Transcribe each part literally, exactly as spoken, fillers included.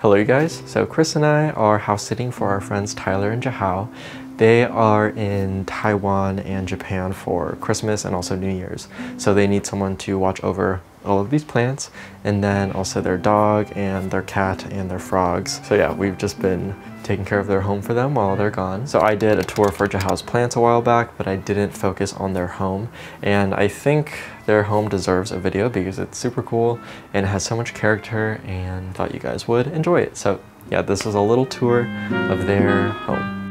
Hello you guys, so Chris and I are house sitting for our friends Tyler and JiaHao. They are in Taiwan and Japan for Christmas and also New Year's. So they need someone to watch over all of these plants and then also their dog and their cat and their frogs. So yeah, we've just been taking care of their home for them while they're gone. So I did a tour for JiaHao's plants a while back, but I didn't focus on their home. And I think their home deserves a video because it's super cool and it has so much character, and thought you guys would enjoy it. So yeah, this is a little tour of their home.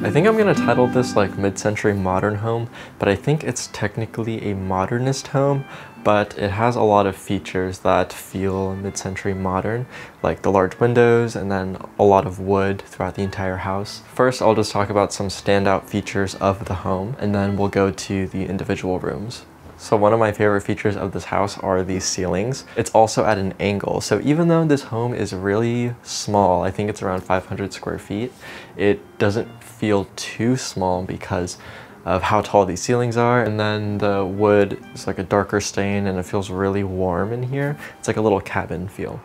I think I'm gonna title this like mid-century modern home, but I think it's technically a modernist home, but it has a lot of features that feel mid-century modern, like the large windows and then a lot of wood throughout the entire house. First, I'll just talk about some standout features of the home, and then we'll go to the individual rooms. So one of my favorite features of this house are these ceilings. It's also at an angle. So even though this home is really small, I think it's around five hundred square feet, it doesn't feel too small because of how tall these ceilings are. And then the wood is like a darker stain and it feels really warm in here. It's like a little cabin feel.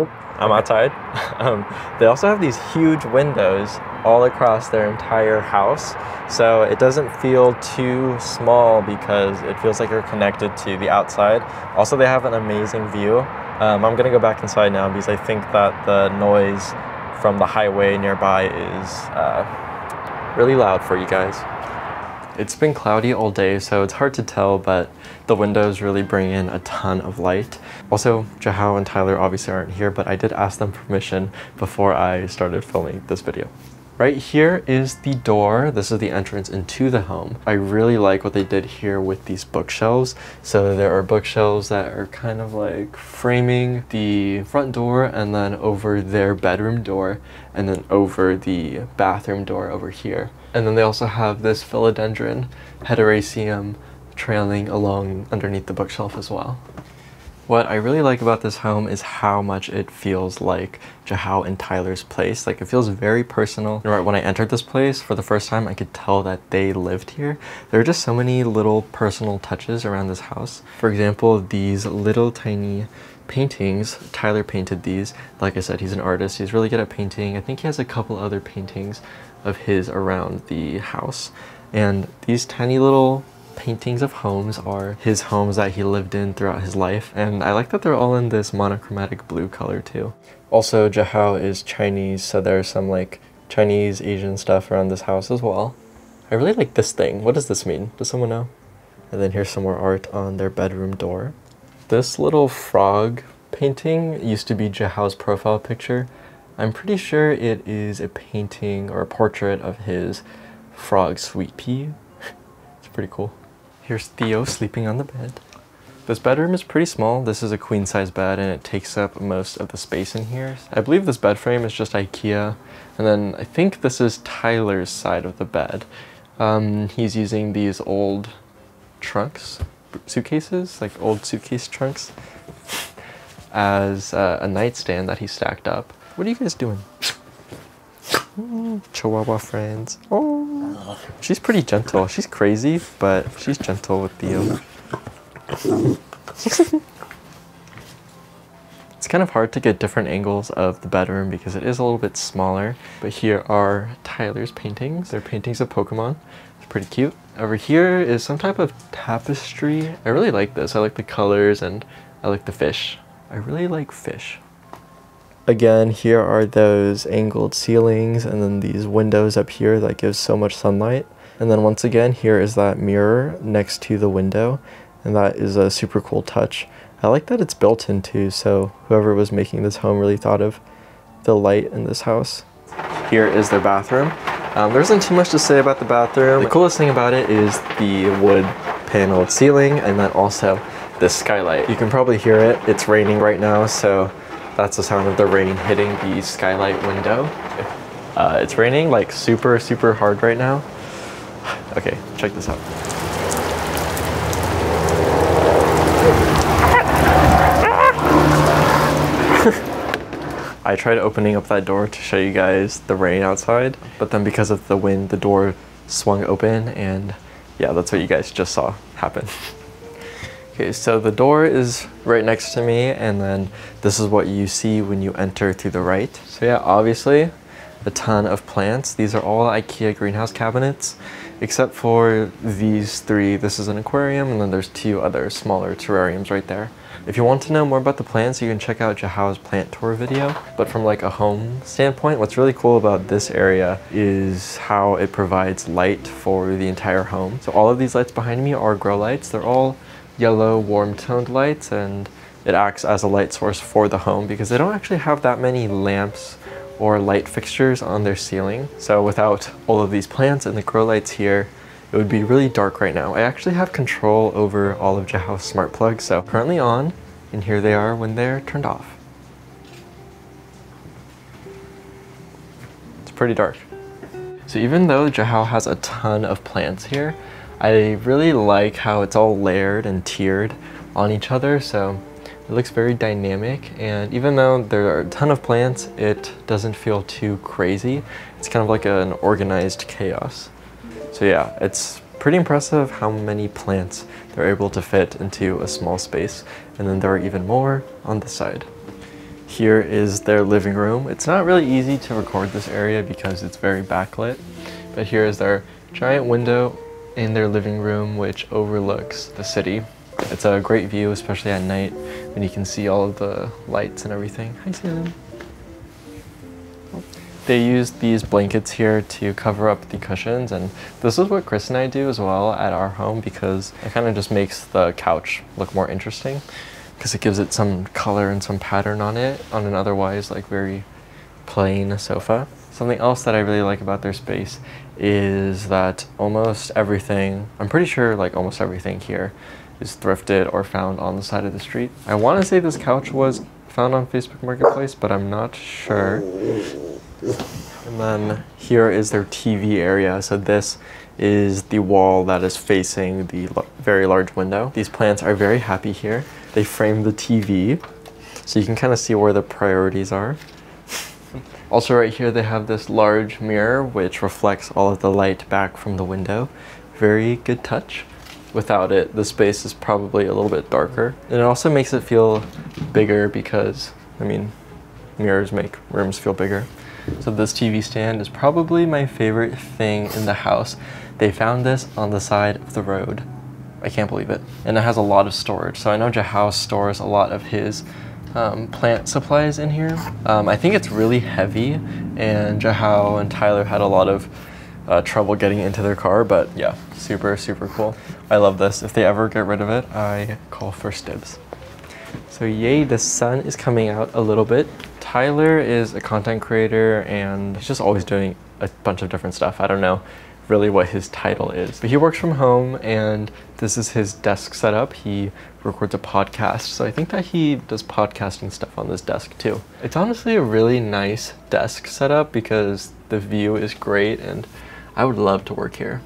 Oop, I'm outside. um, they also have these huge windows all across their entire house. So it doesn't feel too small because it feels like you're connected to the outside. Also, they have an amazing view. Um, I'm gonna go back inside now because I think that the noise from the highway nearby is uh, really loud for you guys. It's been cloudy all day, so it's hard to tell, but the windows really bring in a ton of light. Also, JiaHao and Tyler obviously aren't here, but I did ask them permission before I started filming this video. Right here is the door. This is the entrance into the home. I really like what they did here with these bookshelves. So there are bookshelves that are kind of like framing the front door and then over their bedroom door and then over the bathroom door over here. And then they also have this philodendron hederaceum trailing along underneath the bookshelf as well. What I really like about this home is how much it feels like JiaHao and Tyler's place. Like, it feels very personal. Right when I entered this place for the first time, I could tell that they lived here. There are just so many little personal touches around this house. For example, these little tiny paintings. Tyler painted these. Like I said, he's an artist. He's really good at painting. I think he has a couple other paintings of his around the house. And these tiny little paintings of homes are his homes that he lived in throughout his life, and I like that they're all in this monochromatic blue color too. Also, JiaHao is Chinese, so there's some like Chinese Asian stuff around this house as well. I really like this thing. What does this mean? Does someone know? And then here's some more art on their bedroom door. This little frog painting used to be JiaHao's profile picture. I'm pretty sure it is a painting or a portrait of his frog Sweet Pea. It's pretty cool. Here's Theo sleeping on the bed. This bedroom is pretty small. This is a queen size bed and it takes up most of the space in here. I believe this bed frame is just IKEA. And then I think this is Tyler's side of the bed. Um, he's using these old trunks, suitcases, like old suitcase trunks, as uh, a nightstand that he stacked up. What are you guys doing? Ooh, Chihuahua friends. Oh, she's pretty gentle. She's crazy, but she's gentle with Theo. It's kind of hard to get different angles of the bedroom because it is a little bit smaller. But here are Tyler's paintings. They're paintings of Pokemon. It's pretty cute. Over here is some type of tapestry. I really like this. I like the colors and I like the fish. I really like fish. Again, here are those angled ceilings and then these windows up here that gives so much sunlight. And then once again, here is that mirror next to the window. And that is a super cool touch. I like that it's built in too, so whoever was making this home really thought of the light in this house. Here is their bathroom. Um, there isn't too much to say about the bathroom. The coolest thing about it is the wood paneled ceiling and then also this skylight. You can probably hear it. It's raining right now, so that's the sound of the rain hitting the skylight window. Uh, it's raining like super, super hard right now. Okay, check this out. I tried opening up that door to show you guys the rain outside, but then because of the wind, the door swung open, and yeah, that's what you guys just saw happen. Okay, so the door is right next to me, and then this is what you see when you enter to the right. So yeah, obviously a ton of plants. These are all IKEA greenhouse cabinets, except for these three. This is an aquarium, and then there's two other smaller terrariums right there. If you want to know more about the plants, you can check out JiaHao's plant tour video. But from like a home standpoint, what's really cool about this area is how it provides light for the entire home. So all of these lights behind me are grow lights. They're all yellow, warm-toned lights, and it acts as a light source for the home because they don't actually have that many lamps or light fixtures on their ceiling. So without all of these plants and the grow lights here, it would be really dark right now. I actually have control over all of JiaHao's smart plugs, so currently on, and here they are when they're turned off. It's pretty dark. So even though JiaHao has a ton of plants here, I really like how it's all layered and tiered on each other, so it looks very dynamic. And even though there are a ton of plants, it doesn't feel too crazy. It's kind of like an organized chaos. So yeah, it's pretty impressive how many plants they're able to fit into a small space. And then there are even more on the side. Here is their living room. It's not really easy to record this area because it's very backlit, but here is their giant window in their living room, which overlooks the city. It's a great view, especially at night when you can see all of the lights and everything. Hi, Salem. They use these blankets here to cover up the cushions, and this is what Chris and I do as well at our home because it kind of just makes the couch look more interesting because it gives it some color and some pattern on it on an otherwise like very plain sofa. Something else that I really like about their space is that almost everything, I'm pretty sure like almost everything here is thrifted or found on the side of the street. I want to say this couch was found on Facebook Marketplace, but I'm not sure. And then here is their T V area. So this is the wall that is facing the very large window. These plants are very happy here. They frame the T V, so you can kind of see where the priorities are. Also right here, they have this large mirror which reflects all of the light back from the window. Very good touch. Without it, the space is probably a little bit darker. And it also makes it feel bigger because, I mean, mirrors make rooms feel bigger. So this T V stand is probably my favorite thing in the house. They found this on the side of the road. I can't believe it. And it has a lot of storage. So I know JiaHao stores a lot of his um, plant supplies in here. Um, I think it's really heavy, and JiaHao and Tyler had a lot of uh, trouble getting into their car, but yeah, super, super cool. I love this. If they ever get rid of it, I call first dibs. So yay, the sun is coming out a little bit. Tyler is a content creator and he's just always doing a bunch of different stuff. I don't know really what his title is, but he works from home and this is his desk setup. He records a podcast, so I think that he does podcasting stuff on this desk too. It's honestly a really nice desk setup because the view is great and I would love to work here.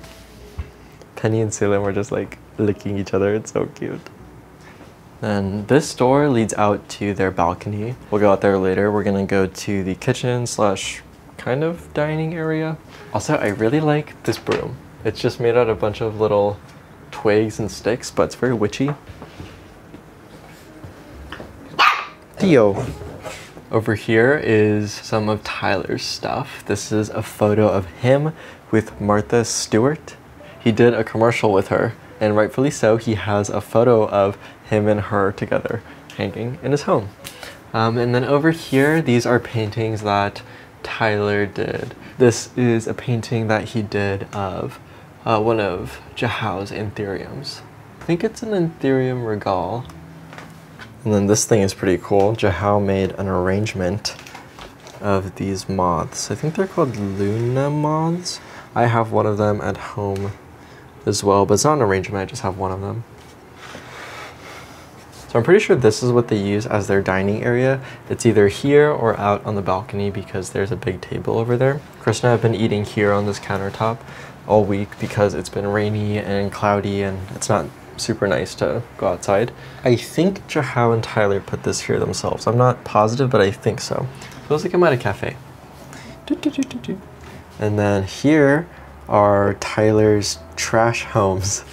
Penny and Salem are just like licking each other. It's so cute. Then this door leads out to their balcony. We'll go out there later. We're gonna go to the kitchen slash kind of dining area. Also, I really like this broom. It's just made out of a bunch of little twigs and sticks, but it's very witchy. Theo. Over here is some of Tyler's stuff. This is a photo of him with Martha Stewart. He did a commercial with her, and rightfully so. He has a photo of him and her together hanging in his home. Um, and then over here, these are paintings that Tyler did. This is a painting that he did of uh, one of JiaHao's anthuriums. I think it's an anthurium regal. And then this thing is pretty cool. JiaHao made an arrangement of these moths. I think they're called Luna moths. I have one of them at home as well, but it's not an arrangement, I just have one of them. So I'm pretty sure this is what they use as their dining area. It's either here or out on the balcony because there's a big table over there. Chris and I have been eating here on this countertop all week because it's been rainy and cloudy and it's not super nice to go outside. I think JiaHao and Tyler put this here themselves. I'm not positive, but I think so. Feels like I'm at a cafe. And then here are Tyler's trash homes.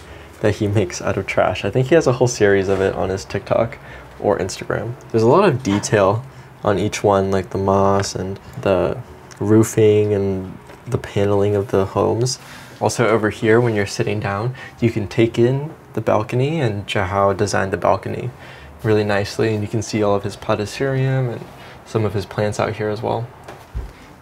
that he makes out of trash. I think he has a whole series of it on his TikTok or Instagram. There's a lot of detail on each one, like the moss and the roofing and the paneling of the homes. Also over here, when you're sitting down, you can take in the balcony, and JiaHao designed the balcony really nicely, and you can see all of his platycerium and some of his plants out here as well.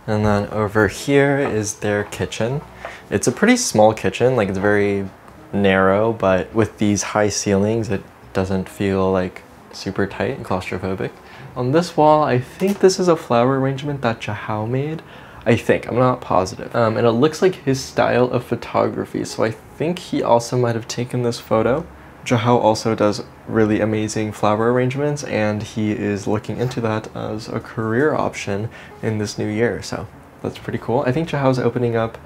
And then over here is their kitchen. It's a pretty small kitchen, like it's very narrow, but with these high ceilings, it doesn't feel like super tight and claustrophobic. On this wall, I think this is a flower arrangement that JiaHao made. I think, I'm not positive. Um, and it looks like his style of photography. So I think he also might have taken this photo. JiaHao also does really amazing flower arrangements, and he is looking into that as a career option in this new year. So that's pretty cool. I think JiaHao's opening up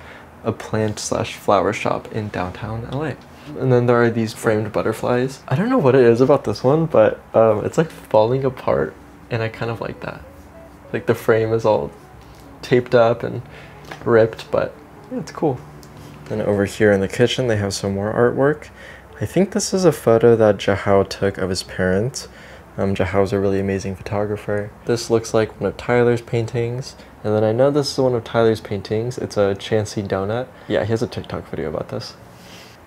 a plant slash flower shop in downtown L A. And then there are these framed butterflies. I don't know what it is about this one, but um, it's like falling apart, and I kind of like that. Like the frame is all taped up and ripped, but yeah, it's cool. Then over here in the kitchen, they have some more artwork. I think this is a photo that JiaHao took of his parents. Um, JiaHao's a really amazing photographer. This looks like one of Tyler's paintings. And then I know this is one of Tyler's paintings. It's a Chancey donut. Yeah, he has a TikTok video about this.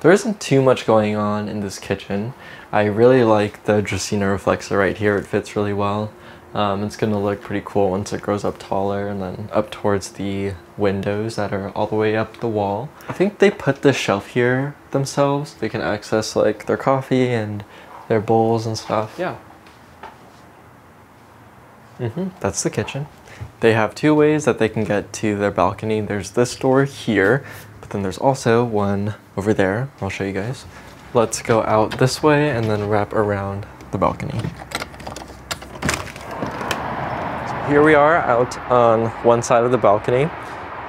There isn't too much going on in this kitchen. I really like the Dracaena Reflexa right here. It fits really well. Um, it's gonna look pretty cool once it grows up taller and then up towards the windows that are all the way up the wall. I think they put this shelf here themselves. They can access like their coffee and their bowls and stuff. Yeah. Mm-hmm. That's the kitchen. They have two ways that they can get to their balcony. There's this door here, but then there's also one over there. I'll show you guys. Let's go out this way and then wrap around the balcony. Here we are out on one side of the balcony.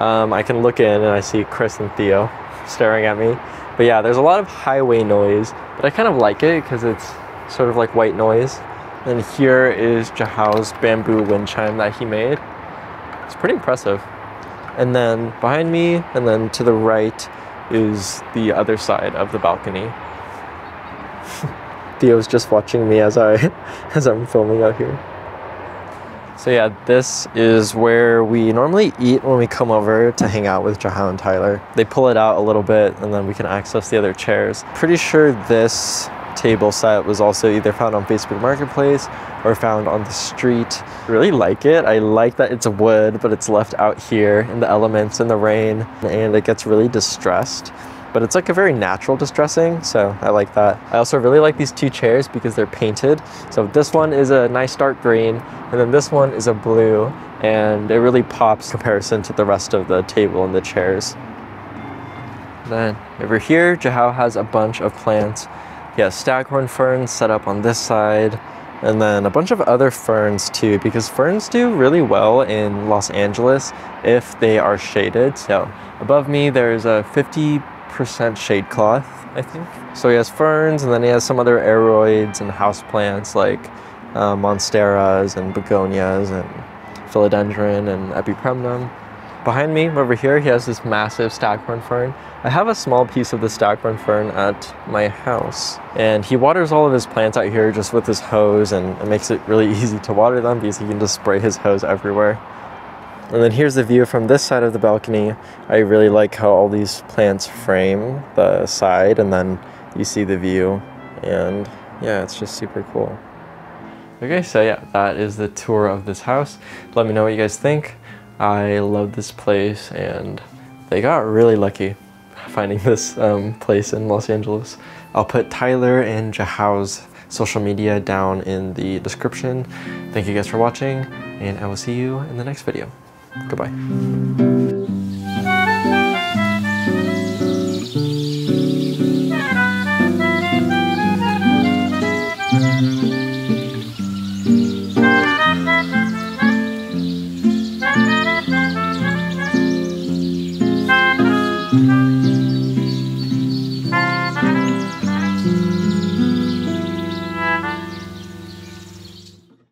Um, I can look in and I see Chris and Theo staring at me. But yeah, there's a lot of highway noise, but I kind of like it because it's sort of like white noise. And here is JiaHao's bamboo wind chime that he made. It's pretty impressive. And then behind me, and then to the right is the other side of the balcony. Theo's just watching me as, I, as I'm filming out here. So yeah, this is where we normally eat when we come over to hang out with JiaHao and Tyler. They pull it out a little bit and then we can access the other chairs. Pretty sure this table set was also either found on Facebook Marketplace or found on the street. I really like it. I like that it's wood, but it's left out here in the elements, in the rain, and it gets really distressed. But it's like a very natural distressing, so I like that. I also really like these two chairs because they're painted. So this one is a nice dark green, and then this one is a blue, and it really pops in comparison to the rest of the table and the chairs. Then over here, JiaHao has a bunch of plants. He has staghorn ferns set up on this side, and then a bunch of other ferns too, because ferns do really well in Los Angeles if they are shaded. So above me, there's a fifty percent shade cloth, I think. So he has ferns, and then he has some other aeroids and houseplants like uh, monsteras and begonias and philodendron and epipremnum. Behind me, over here, he has this massive staghorn fern. I have a small piece of the staghorn fern at my house, and he waters all of his plants out here just with his hose, and it makes it really easy to water them because he can just spray his hose everywhere. And then here's the view from this side of the balcony. I really like how all these plants frame the side, and then you see the view, and yeah, it's just super cool. Okay, so yeah, that is the tour of this house. Let me know what you guys think. I love this place, and they got really lucky finding this um, place in Los Angeles. I'll put Tyler and JiaHao's social media down in the description. Thank you guys for watching, and I will see you in the next video. Goodbye.